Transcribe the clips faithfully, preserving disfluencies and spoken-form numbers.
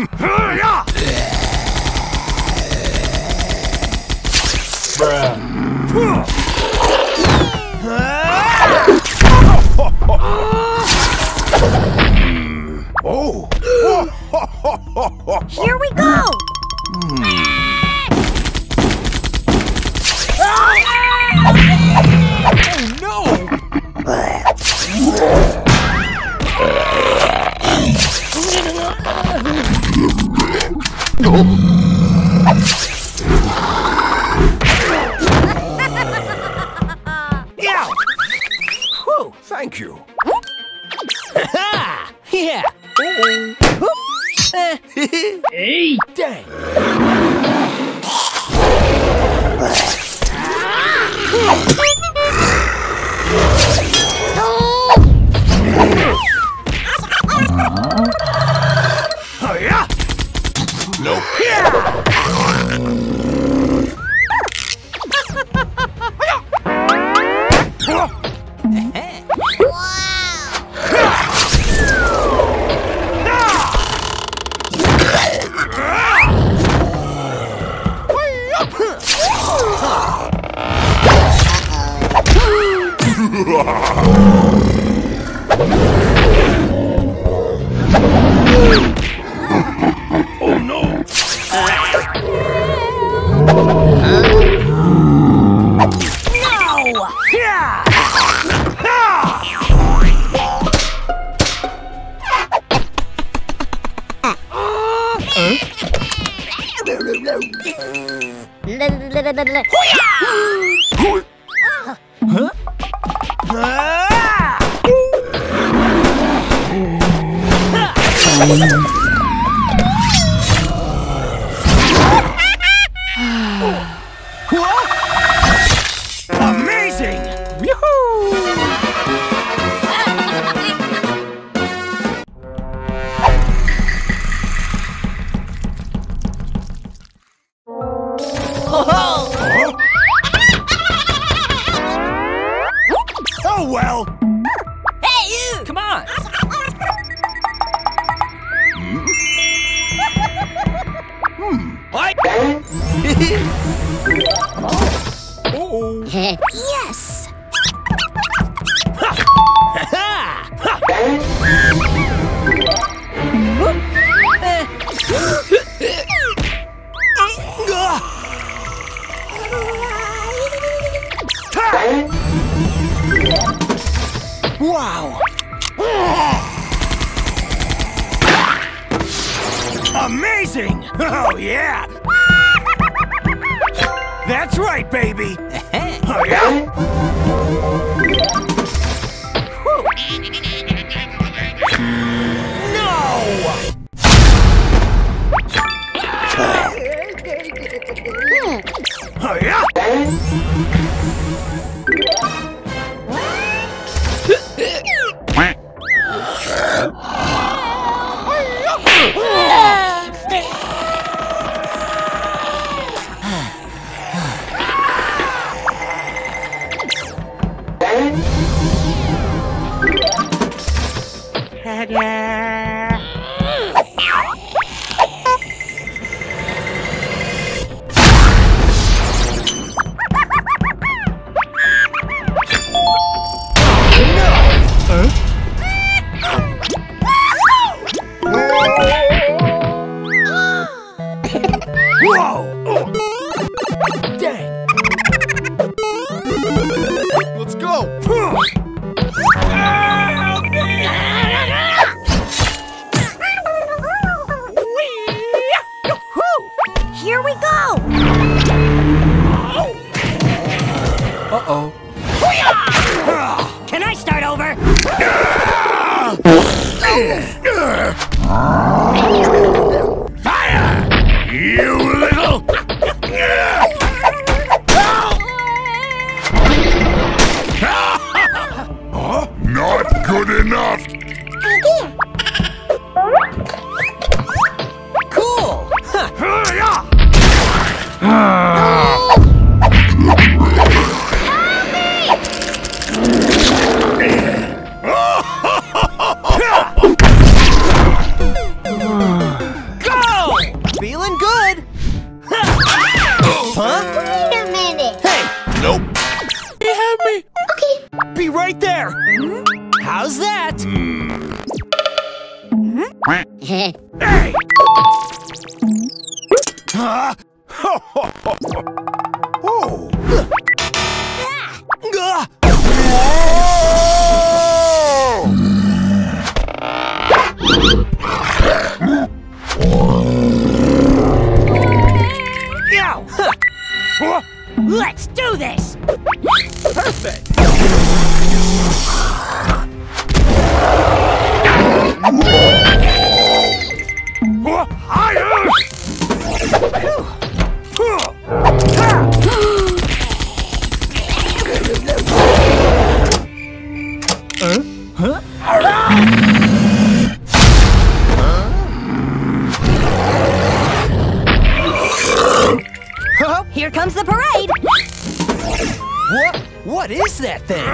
Oh! Here we go! Oh no! Yeah! Whew, thank you. Ha! Yeah! Hey, dang! Oh yeah! Nope. Oh no! No! Yeah! Huh? Huh? Ah! Amazing! Yoo-hoo! Ho-ho! Well. Hey you! Come on. Hmm. What? Oh. Oh. Yes. Ha. Ha. Ha. Wow! Amazing! Oh yeah! That's right, baby! Oh yeah! No! Oh yeah! Uh-oh. Can I start over? Fire! You little... Huh? Not good enough! Cool! Help me! Huh? Wait a minute. Hey! Nope. You have me. Okay. Be right there. Mm-hmm. How's that? Mm. Mm-hmm. Hey! Huh? Oh. Ah. Ah. Let's do this! Perfect! Higher! Huh? Huh? Huh? Here comes the parade! What? What is that thing?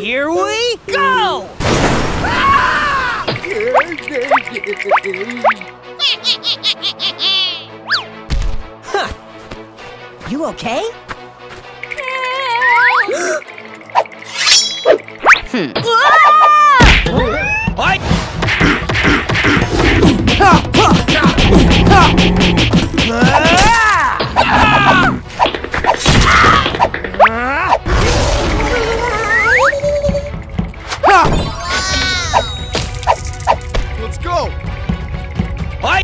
Here we go! Huh. You okay? hmm. Let's go. Hi.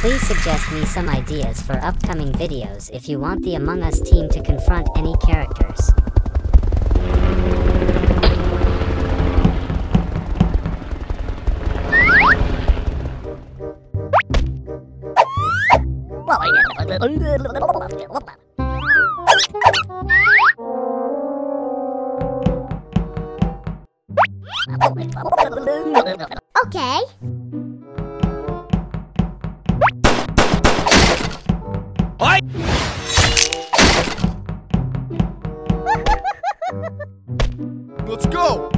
Please suggest me some ideas for upcoming videos if you want the Among Us team to confront any characters. Okay. Let's go!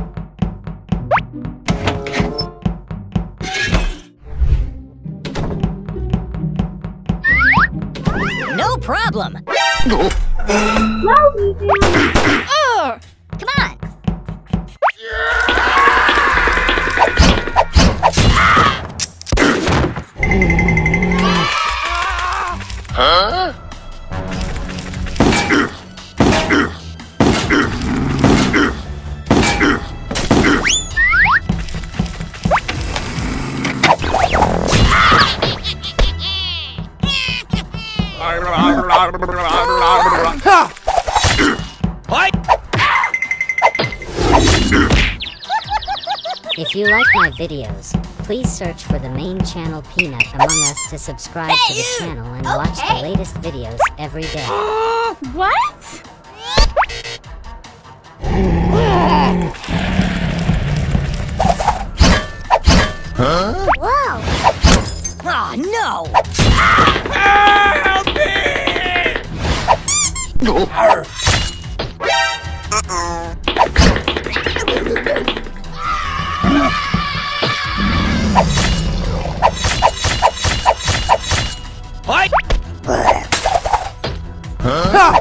No problem! No. Oh, come on! Huh? If you like my videos, please search for the main channel Peanut Among Us to subscribe hey, to the you. channel and okay. watch the latest videos every day. Uh, what? Huh? Whoa! Aw, oh, no! Uh oh. Hi. Huh?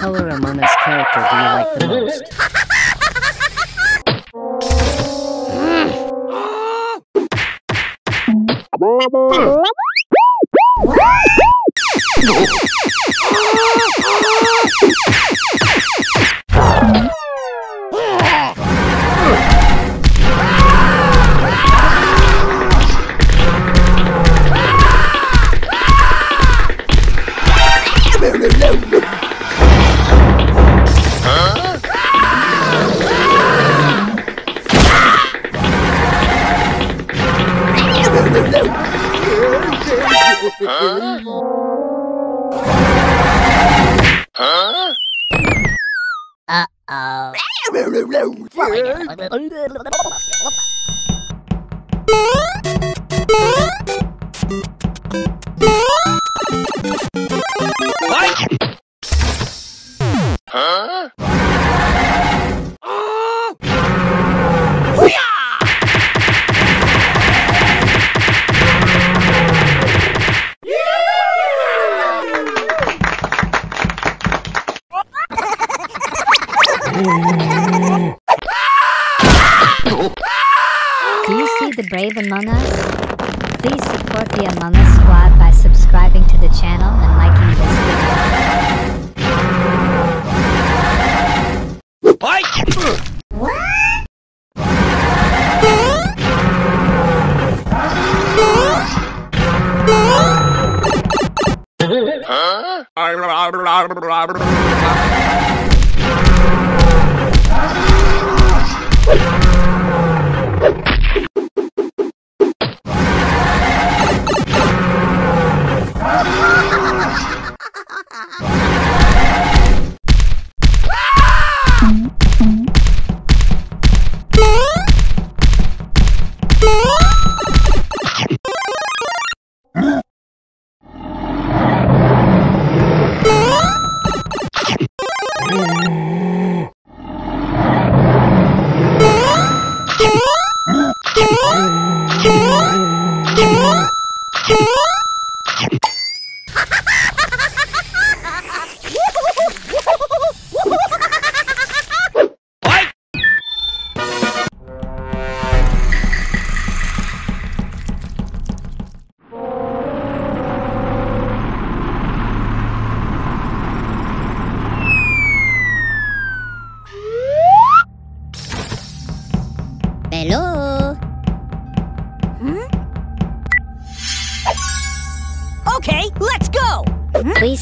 color Among Us character do you like the most?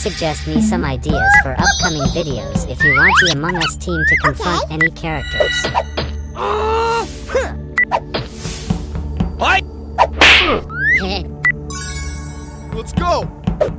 Suggest me some ideas for upcoming videos if you want the Among Us team to confront okay. any characters. Uh, huh. Hi. Let's go. Okay.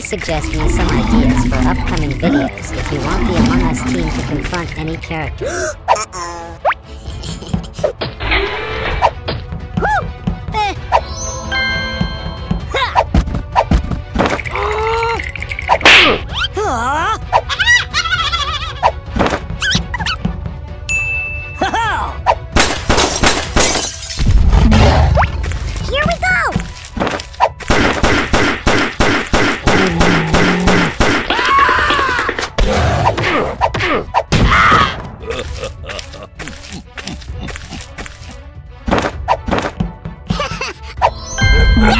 Suggest me some ideas for upcoming videos if you want the Among Us team to confront any characters. How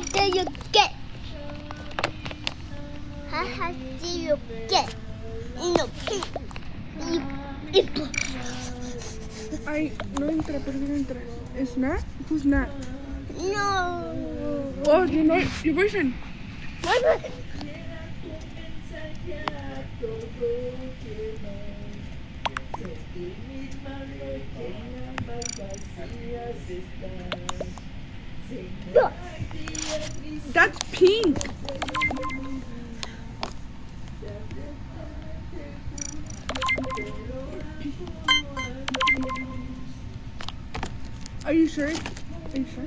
do you get? How do you get in the pig? Ay, no entra, ¿por qué no entra? ¿Es Nat? ¿Who's Nat? No. Oh, you know your boyfriend. My boyfriend. Look. That's pink. Are you sure? Are you sure?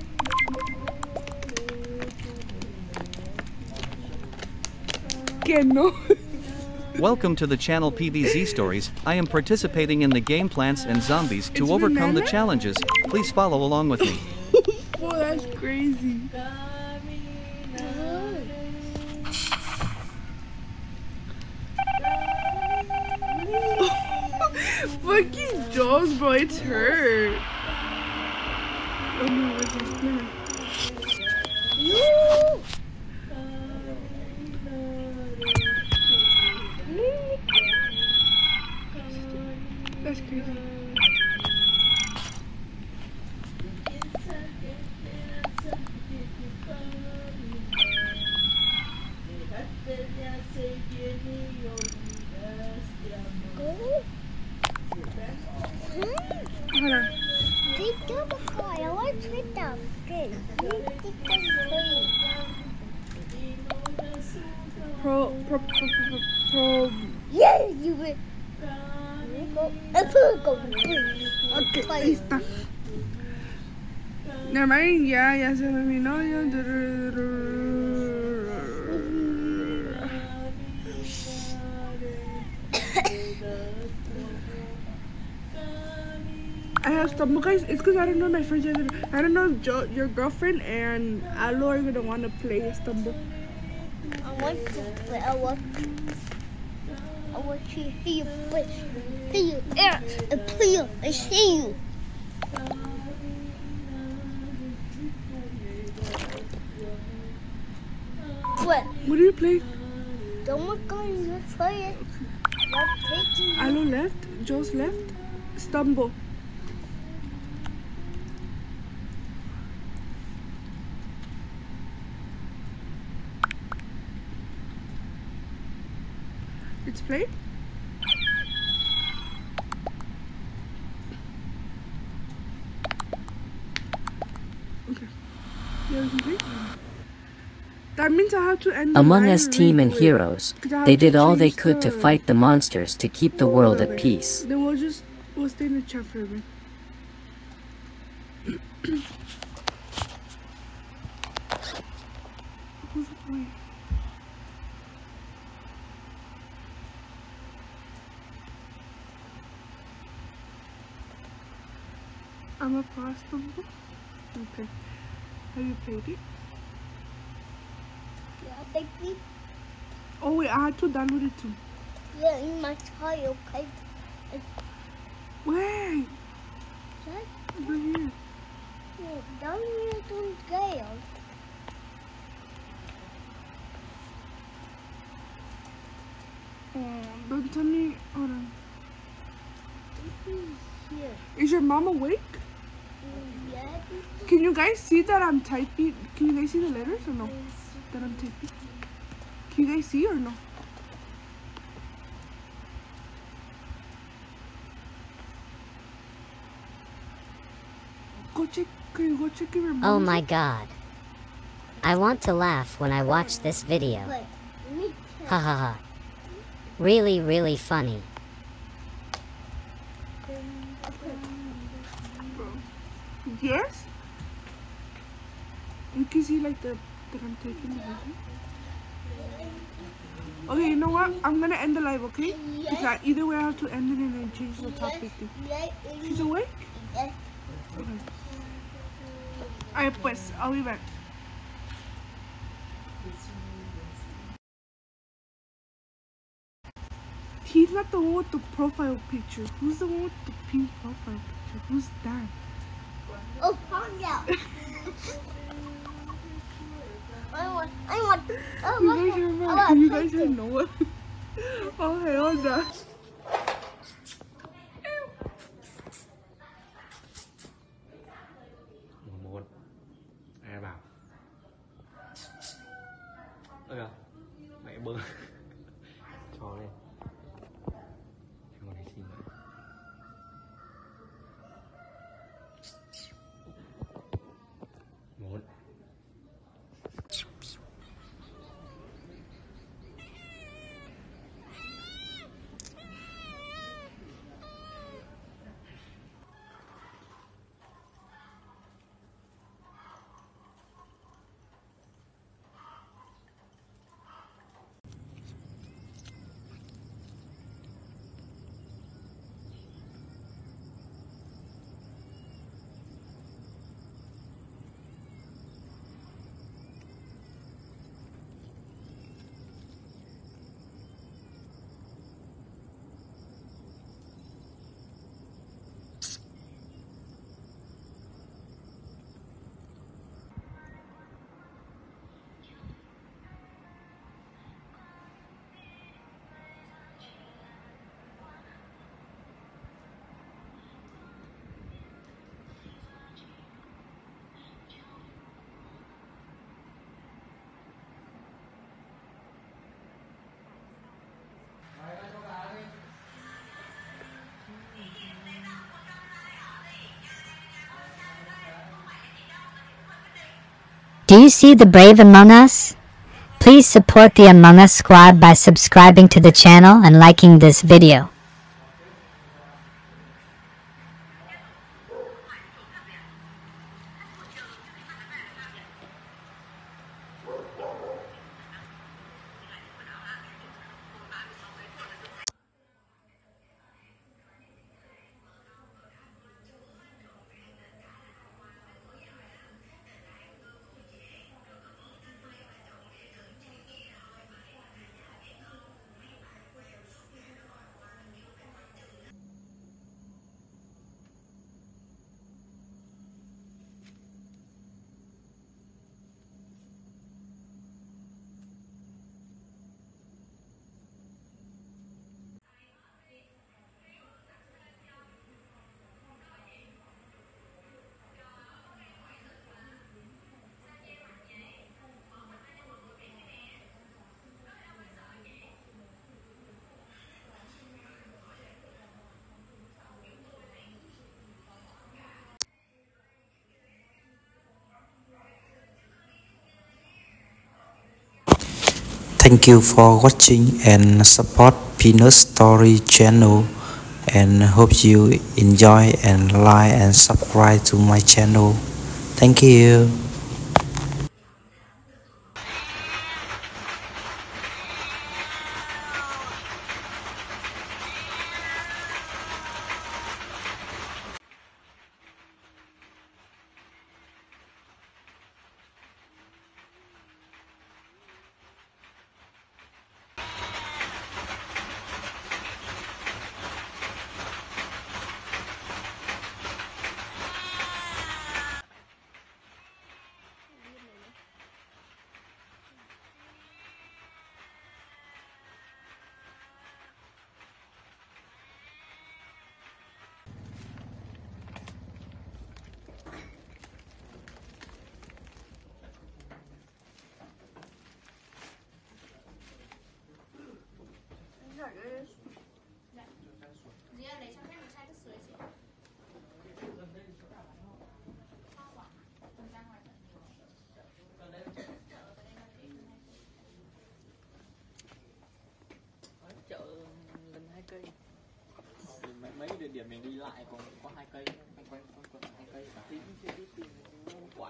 Welcome to the channel P B Z Stories. I am participating in the game Plants and Zombies to it's overcome banana? the challenges. Please follow along with me. Oh, that's crazy. Fucking dolls, bro. It's her. Oh no, it's her. That's crazy. Pro, pro, pro, pro, pro. Yeah, you win. Okay, ahí está. Ya, ya se terminó. I have stumbled, guys. It's because I don't know my friends. I don't know if jo your girlfriend and Alo are going to want to play Stumble. I want to play. I want I want to hear you play, hear you air, and play you, and see you. What? What do you play? Don't look on your play. Alo left, Joe's left, Stumble. It's played. Okay. Yeah, we can play. That means I have to end Among Us team and heroes. They did all they could to fight the monsters to keep the world at peace. Then we'll just we'll stay in the chat for a bit. I'm a possible. Okay. Have you played it? Yeah, I played it. Oh wait, I had to download it too. Yeah, in my child, okay? Wait! What? Over here. Yeah, down here to jail. Oh, don't tell me. Hold on. Here. Is your mom awake? Can you guys see that I'm typing? Can you guys see the letters or no? That I'm typing? Can you guys see or no? Go check, can you go check your mom? Oh my god. I want to laugh when I watch this video. Ha ha ha. Really, really funny. Yes? You can see like the that I'm taking the video. Okay, you know what? I'm gonna end the live, okay? Because I, either way I have to end it and then change the topic thing. She's awake? Okay. Alright, pues, I'll be back. He's not the one with the profile picture. Who's the one with the pink profile picture? Who's that? Oh, found out. I want, I want. Oh, you guys remember? Oh, you guys don't know it. Oh, hell no. Do you see the brave Among Us? Please support the Among Us squad by subscribing to the channel and liking this video. Thank you for watching and support Peanut Story channel, and hope you enjoy and like and subscribe to my channel. Thank you. Mấy địa điểm mình đi lại còn có hai cây, quanh quanh hai cây, tí chưa đi tìm quả.